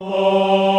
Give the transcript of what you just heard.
Oh.